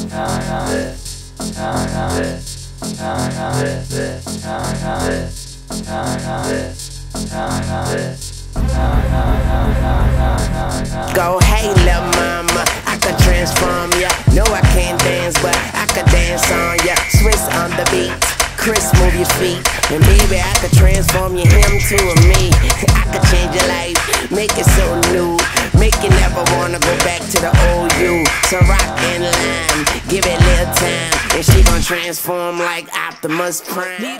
Go, hey, little mama, I could transform ya. No, I can't dance, but I could dance on ya. Swiss on the beat. Chris, move your feet, and baby, I could transform you him to a me. I could change your life, make it so new, make you never wanna go back to the old you. So rock in line, give it a little time, and she gon' transform like Optimus Prime.